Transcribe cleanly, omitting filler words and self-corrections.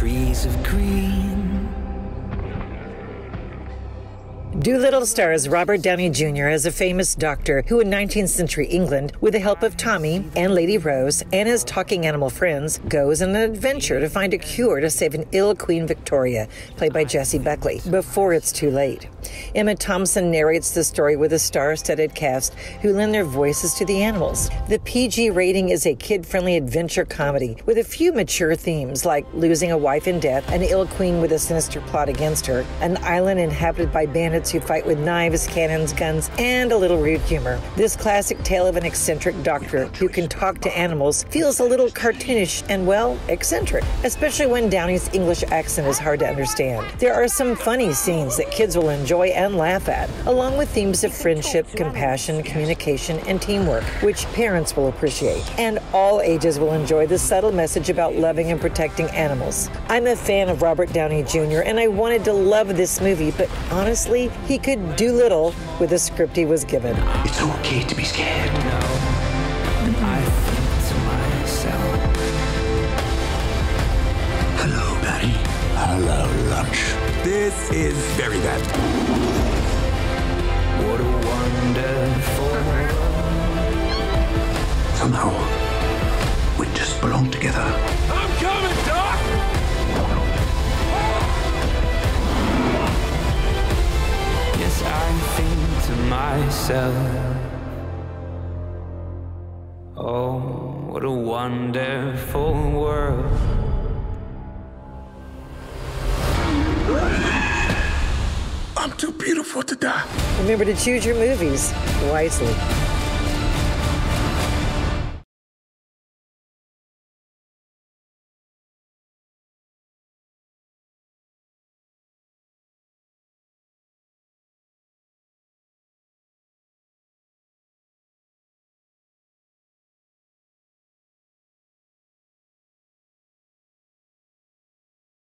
trees of green. Doolittle stars Robert Downey Jr. as a famous doctor who in 19th century England, with the help of Tommy and Lady Rose and his talking animal friends, goes on an adventure to find a cure to save an ill Queen Victoria, played by Jessie Buckley, before it's too late. Emma Thompson narrates the story with a star-studded cast who lend their voices to the animals. The PG rating is a kid-friendly adventure comedy with a few mature themes like losing a wife in death, an ill queen with a sinister plot against her, an island inhabited by bandits who fight with knives, cannons, guns, and a little rude humor. This classic tale of an eccentric doctor who can talk to animals feels a little cartoonish and, well, eccentric, especially when Downey's English accent is hard to understand. There are some funny scenes that kids will enjoy and laugh at, along with themes of friendship, compassion, communication, and teamwork, which parents will appreciate. And all ages will enjoy the subtle message about loving and protecting animals. I'm a fan of Robert Downey Jr., and I wanted to love this movie, but honestly, he could do little with the script he was given. It's okay to be scared. No. I think to myself, hello, Daddy. Hello, lunch. This is very bad. What a wonderful... Somehow, we just belong together. I'm coming, Doc! Yes, I think to myself, oh, what a wonderful world. I'm too beautiful to die. Remember to choose your movies wisely.